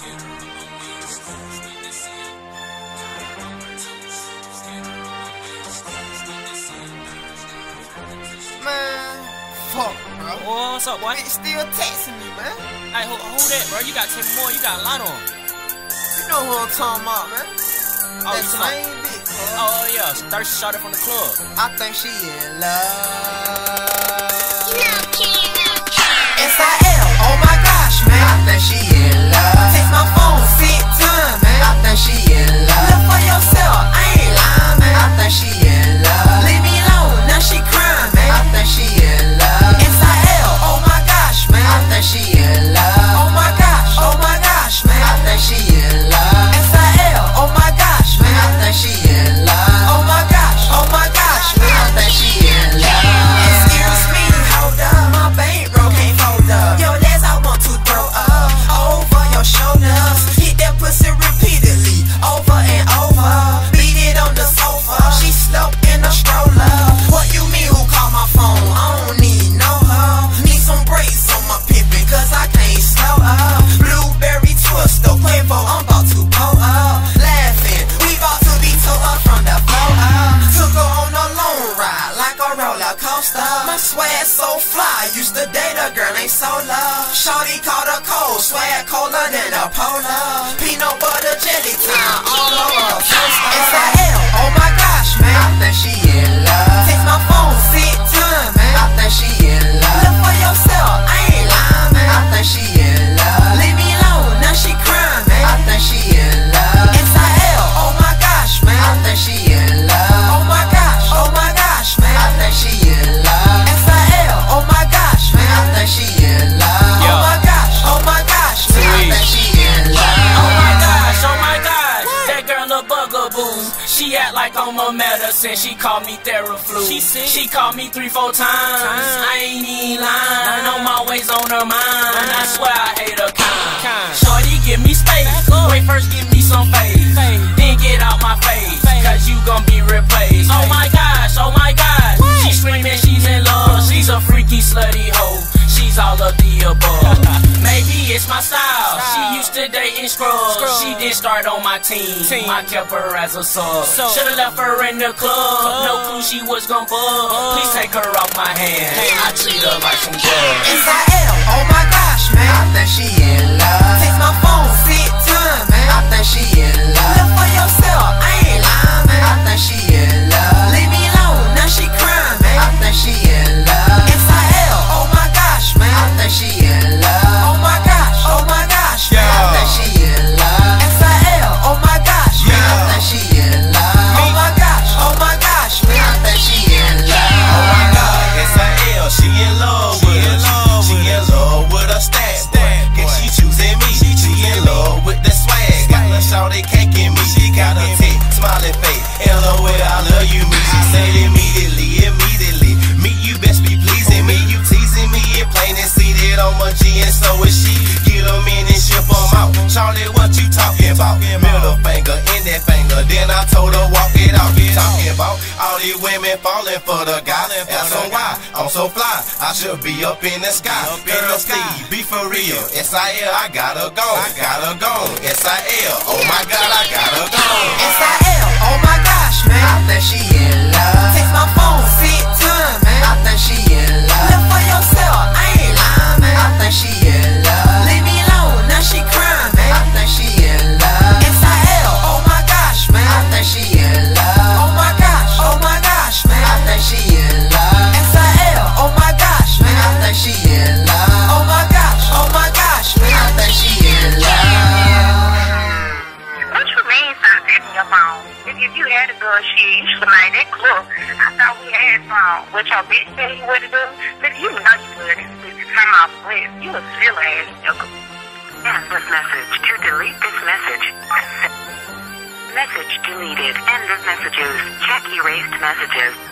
Man, fuck, bro. What's up, boy? Bitch still texting me, man. Hey, hold that, bro. You got to text more. You got a lot on. You know who I'm talking about, man. Oh, that same bitch, man. Oh, yeah. Thirsty shot it from the club. I think she in love. No, kid, no, kid. S.I.L. Oh, my gosh, man. I think she in love. Text my phone 6 times, man. I think she in love. Look for yourself. I ain't lying, man. I think she in love. Leave me alone. Now she crying, man. I think she in love. S.I.L. Oh, my gosh, man. I think she in love. Oh, my gosh, man. I think she in love. S.I.L. Oh, my gosh, man. I think she in love. Oh, my gosh, man. I think she in love. Excuse me, hold up. My bankroll can't fold up. Yo, legs, I want to throw up over your shoulders. Hit that pussy repeatedly, over and over. Beat it on the sofa. She slow in a stroller. What you mean, who called my phone? I don't need no her. Need some brakes on my pimpin', cause I can't slow up. Blueberry twist, the Quavo, I'm about to blow up. Laughing, we about to be tore up from the blow up. Took her on a long ride, like a roller coaster. My swag so fly, used to date a girl named Sola. Shawty caught a cold, swag colder than a polar. Peanut butter jelly time, all over a poster. S.I.L. Oh my gosh, man, I think she in love. Text my phone 6 times, man, I think she in love. Look for yourself, I ain't lying, man, I think she in love. Leave me alone, now she crying, man, I think she in love. S.I.L. Oh my gosh, man, I think she in love. Oh my gosh, man, I think she in love. S.I.L. Oh my gosh, man, I think she in love. Oh my gosh, man, I think she in love. Oh my gosh, that girl a bugaboo. She act like I'm a medicine, she call me Theraflu. She called me 3, 4 times, I ain't even lying. I know my ways on her mind, and I swear I hate her kind. Shorty, give me space, wait first give me some face. Then get out my face, cause you gon' be replaced. Oh my gosh, she screaming she's in love. She's a freaky slutty hoe, she's all of the above. Maybe it's my style, she used to date in scrubs. She did start on my team, I kept her as a sub. Should've left her in the club, no clue she was gon' bug. Please take her off my hand, I treat her like some drugs. S.I.L. Oh my gosh, man, I think she in love. Text my phone 6 times, man, I think she in love. Look for yourself, I ain't lying, man, I think she in love. Leave me alone, now she crying, man, I think she in love. S.I.L. Oh my gosh, man, I think she in love. Oh my gosh, man, I think she in love. S.I.L. Oh my gosh, man, I think she in love. Oh my gosh, man, I think she in love. Oh my God, S.I.L. She in love with us. She in love with her stats. Cause she choosing me. She in love with the swag. Got her shawty caking me. She got a tick, smiley face. LOL, I love you, me. She said immediately. Me, you best be pleasing me. You teasing me, it plain and see that I'm a G and so is she. Get them in and ship them out. Charlie, what you talking about? Middle finger, index finger. Then I told her walk it off. Talking about all these women falling for the guy. That's on why I'm so fly. I should be up in the sky. Be for real. S.I.L. I gotta go. S.I.L. Oh my God, I gotta go. S.I.L. Oh my gosh, man, I think she in love. Text my phone 6 times, man, I think she in love. Look for yourself, I ain't lying, man, I think she in love. Leave me alone, now she crying, man, I think she in love. S.I.L. Oh my gosh, man, I think she in love. Oh my gosh, man, I think she in love. S.I.L. Oh my gosh, man, I think she in love. Oh my gosh, man, I think she in love. What you mean something in your phone? If you had a good shit, you should like that clue. I thought we had some. What your bitch said he would do? Nigga, you know you would. You come off with. You a silly ass nigga. End this message. To delete this message. Message deleted. End of messages. Check erased messages.